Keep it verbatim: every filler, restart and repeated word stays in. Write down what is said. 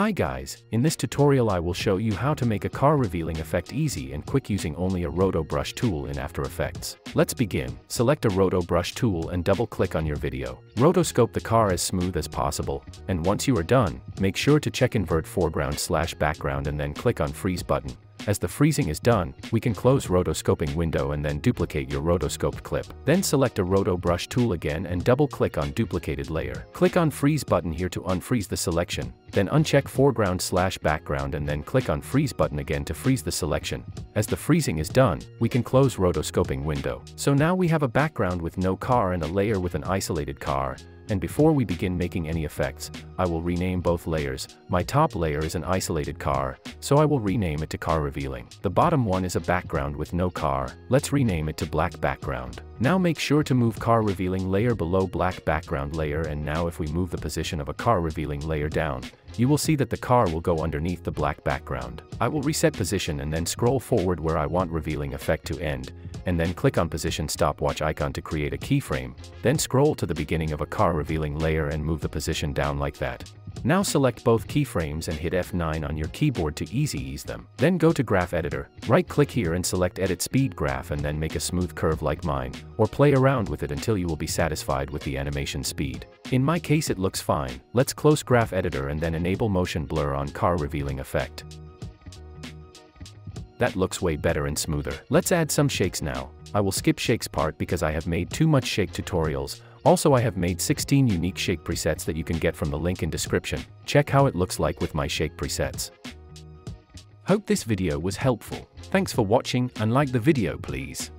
Hi guys, in this tutorial I will show you how to make a car revealing effect easy and quick using only a roto brush tool in After Effects. Let's begin. Select a roto brush tool and double click on your video. Rotoscope the car as smooth as possible, and once you are done, make sure to check invert foreground slash background and then click on freeze button. As the freezing is done, we can close rotoscoping window and then duplicate your rotoscoped clip. Then select a roto brush tool again and double click on duplicated layer. Click on freeze button here to unfreeze the selection, then uncheck foreground slash background and then click on freeze button again to freeze the selection. As the freezing is done, we can close rotoscoping window. So now we have a background with no car and a layer with an isolated car. And before we begin making any effects, I will rename both layers. My top layer is an isolated car, so I will rename it to car revealing. The bottom one is a background with no car, let's rename it to black background. Now make sure to move car revealing layer below black background layer, and now if we move the position of a car revealing layer down, you will see that the car will go underneath the black background. I will reset position and then scroll forward where I want revealing effect to end, and then click on position stopwatch icon to create a keyframe, then scroll to the beginning of a car revealing layer and move the position down like that. Now select both keyframes and hit F nine on your keyboard to easy ease them. Then go to graph editor, right click here and select edit speed graph and then make a smooth curve like mine, or play around with it until you will be satisfied with the animation speed. In my case it looks fine. Let's close graph editor and then enable motion blur on car revealing effect. That looks way better and smoother. Let's add some shakes now. I will skip shakes part because I have made too much shake tutorials. Also I have made sixteen unique shake presets that you can get from the link in description. Check how it looks like with my shake presets. Hope this video was helpful. Thanks for watching and like the video please.